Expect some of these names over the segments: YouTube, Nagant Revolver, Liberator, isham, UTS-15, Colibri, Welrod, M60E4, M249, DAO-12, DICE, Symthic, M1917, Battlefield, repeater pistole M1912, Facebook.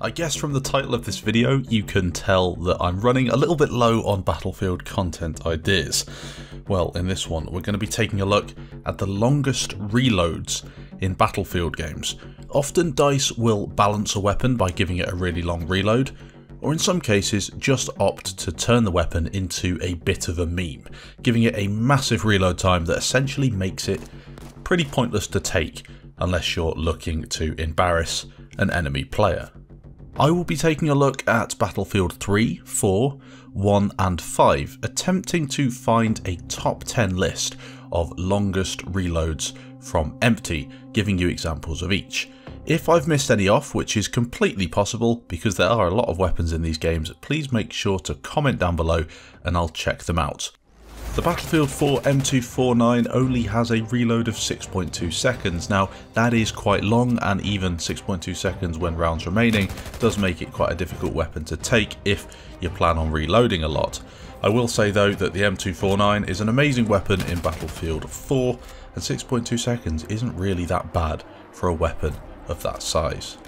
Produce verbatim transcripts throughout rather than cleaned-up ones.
I guess from the title of this video you can tell that I'm running a little bit low on Battlefield content ideas. Well, in this one we're going to be taking a look at the longest reloads in Battlefield games. Often DICE will balance a weapon by giving it a really long reload, or in some cases just opt to turn the weapon into a bit of a meme, giving it a massive reload time that essentially makes it pretty pointless to take unless you're looking to embarrass an enemy player. I will be taking a look at Battlefield three, four, one and five, attempting to find a top ten list of longest reloads from empty, giving you examples of each. If I've missed any off, which is completely possible because there are a lot of weapons in these games, please make sure to comment down below and I'll check them out. The Battlefield four M two forty-nine only has a reload of six point two seconds. Now that is quite long, and even six point two seconds when rounds remaining does make it quite a difficult weapon to take if you plan on reloading a lot. I will say though that the M two forty-nine is an amazing weapon in Battlefield four, and six point two seconds isn't really that bad for a weapon of that size.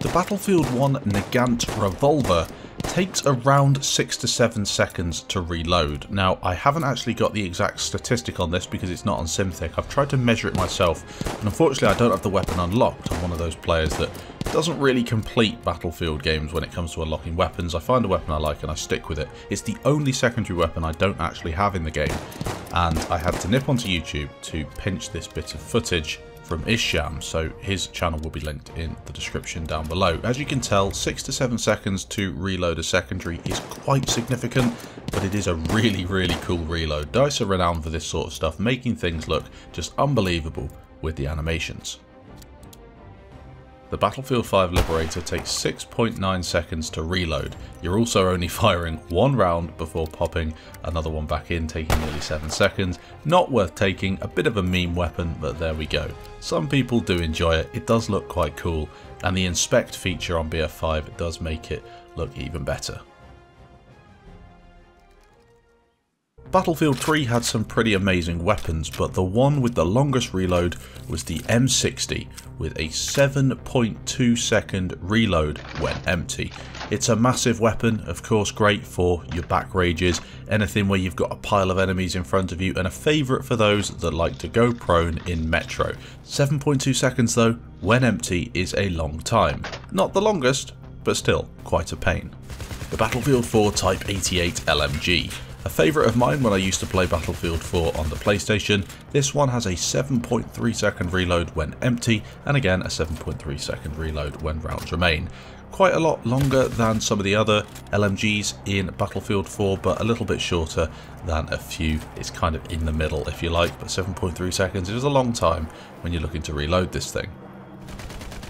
The Battlefield one Nagant Revolver takes around six to seven seconds to reload. Now I haven't actually got the exact statistic on this because it's not on Symthic. I've tried to measure it myself, and unfortunately I don't have the weapon unlocked. I'm one of those players that doesn't really complete Battlefield games when it comes to unlocking weapons. I find a weapon I like and I stick with it. It's the only secondary weapon I don't actually have in the game, and I had to nip onto YouTube to pinch this bit of footage from Isham, so his channel will be linked in the description down below. As you can tell, six to seven seconds to reload a secondary is quite significant, but it is a really, really cool reload. DICE are renowned for this sort of stuff, making things look just unbelievable with the animations. The Battlefield five Liberator takes six point nine seconds to reload. You're also only firing one round before popping another one back in, taking nearly seven seconds. Not worth taking, a bit of a meme weapon, but there we go. Some people do enjoy it, it does look quite cool, and the inspect feature on B F five does make it look even better. Battlefield three had some pretty amazing weapons, but the one with the longest reload was the M sixty with a seven point two second reload when empty. It's a massive weapon, of course great for your back rages, anything where you've got a pile of enemies in front of you, and a favourite for those that like to go prone in Metro. seven point two seconds though, when empty, is a long time. Not the longest, but still quite a pain. The Battlefield four Type eighty-eight L M G. A favourite of mine when I used to play Battlefield four on the PlayStation. This one has a seven point three second reload when empty, and again a seven point three second reload when rounds remain. Quite a lot longer than some of the other L M Gs in Battlefield four, but a little bit shorter than a few. It's kind of in the middle if you like, but seven point three seconds is a long time when you're looking to reload this thing.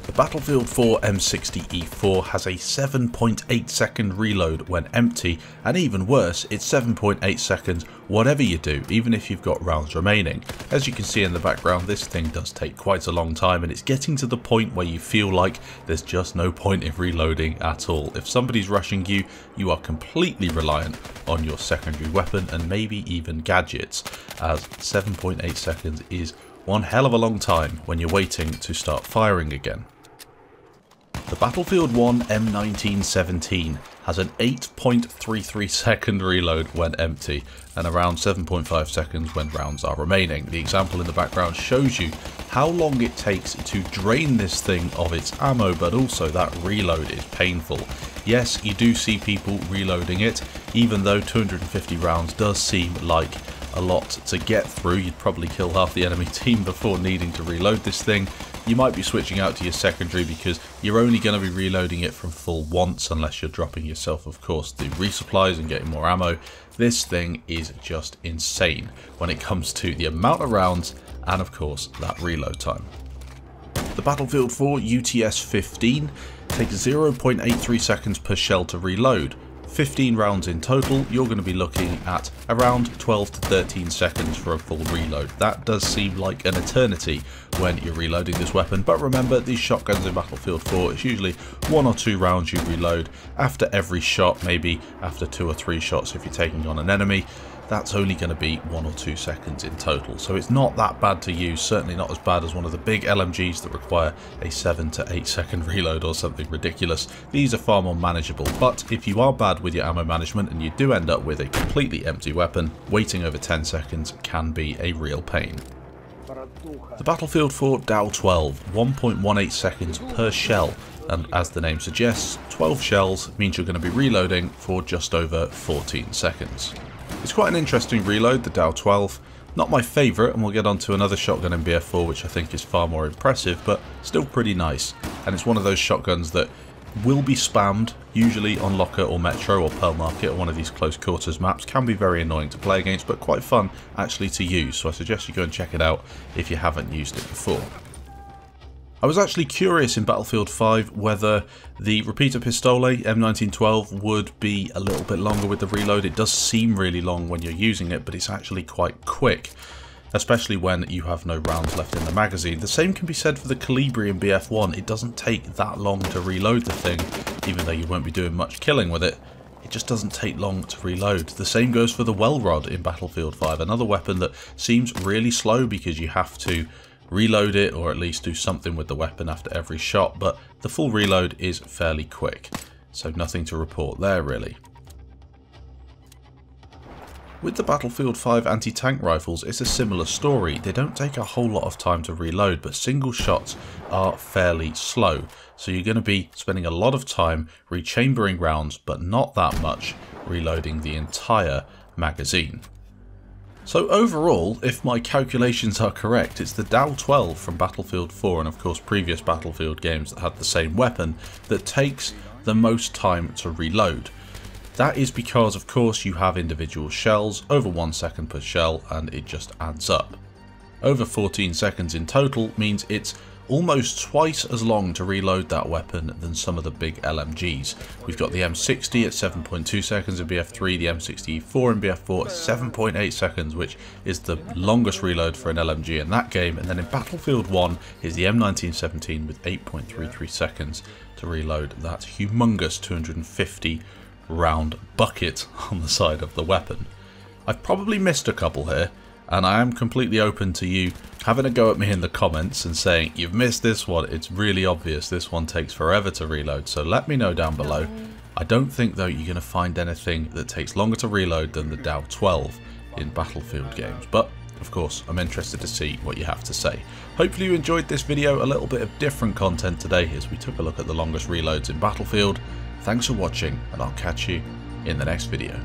The Battlefield four M sixty E four has a seven point eight second reload when empty, and even worse, it's seven point eight seconds whatever you do, even if you've got rounds remaining. As you can see in the background, this thing does take quite a long time, and it's getting to the point where you feel like there's just no point in reloading at all. If somebody's rushing you, you are completely reliant on your secondary weapon and maybe even gadgets, as seven point eight seconds is one hell of a long time when you're waiting to start firing again. The Battlefield one M nineteen seventeen has an eight point three three second reload when empty, and around seven point five seconds when rounds are remaining. The example in the background shows you how long it takes to drain this thing of its ammo, but also that reload is painful. Yes, you do see people reloading it, even though two hundred fifty rounds does seem like a lot to get through. You'd probably kill half the enemy team before needing to reload this thing. You might be switching out to your secondary because you're only going to be reloading it from full once, unless you're dropping yourself, of course, the resupplies and getting more ammo. This thing is just insane when it comes to the amount of rounds and, of course, that reload time. The Battlefield four U T S fifteen takes zero point eight three seconds per shell to reload. fifteen rounds in total, you're going to be looking at around twelve to thirteen seconds for a full reload. That does seem like an eternity when you're reloading this weapon, but remember, these shotguns in Battlefield four, it's usually one or two rounds you reload after every shot, maybe after two or three shots if you're taking on an enemy. that's only going to be one or two seconds in total. So it's not that bad to use, certainly not as bad as one of the big L M Gs that require a seven to eight second reload or something ridiculous. These are far more manageable, but if you are bad with your ammo management and you do end up with a completely empty weapon, waiting over ten seconds can be a real pain. The Battlefield for D A O twelve, one point one eight seconds per shell, and as the name suggests, twelve shells means you're going to be reloading for just over fourteen seconds. It's quite an interesting reload, the D A O twelve. Not my favourite, and we'll get on to another shotgun in B F four which I think is far more impressive, but still pretty nice. And it's one of those shotguns that will be spammed, usually on Locker or Metro or Pearl Market or one of these close quarters maps. Can be very annoying to play against, but quite fun actually to use, so I suggest you go and check it out if you haven't used it before. I was actually curious in Battlefield five whether the repeater pistole M nineteen twelve would be a little bit longer with the reload. It does seem really long when you're using it, but it's actually quite quick, especially when you have no rounds left in the magazine. The same can be said for the Colibri in B F one. It doesn't take that long to reload the thing, even though you won't be doing much killing with it. It just doesn't take long to reload. The same goes for the Welrod in Battlefield five, another weapon that seems really slow because you have to reload it or at least do something with the weapon after every shot, but the full reload is fairly quick, so nothing to report there really. With the Battlefield five anti-tank rifles, it's a similar story. They don't take a whole lot of time to reload, but single shots are fairly slow, so you're going to be spending a lot of time rechambering rounds, but not that much reloading the entire magazine. So overall, if my calculations are correct, it's the D A O twelve from Battlefield four and of course previous Battlefield games that had the same weapon that takes the most time to reload. That is because of course you have individual shells, over one second per shell, and it just adds up. Over fourteen seconds in total means it's almost twice as long to reload that weapon than some of the big L M Gs. We've got the M sixty at seven point two seconds in B F three, the M sixty E four in B F four at seven point eight seconds, which is the longest reload for an L M G in that game, and then in Battlefield one is the M nineteen seventeen with eight point three three seconds to reload that humongous two hundred fifty round bucket on the side of the weapon. I've probably missed a couple here, and I am completely open to you having a go at me in the comments and saying, you've missed this one, it's really obvious, this one takes forever to reload, so let me know down below. I don't think though you're going to find anything that takes longer to reload than the D A O twelve in Battlefield games, but of course I'm interested to see what you have to say. Hopefully you enjoyed this video, a little bit of different content today as we took a look at the longest reloads in Battlefield. Thanks for watching, and I'll catch you in the next video.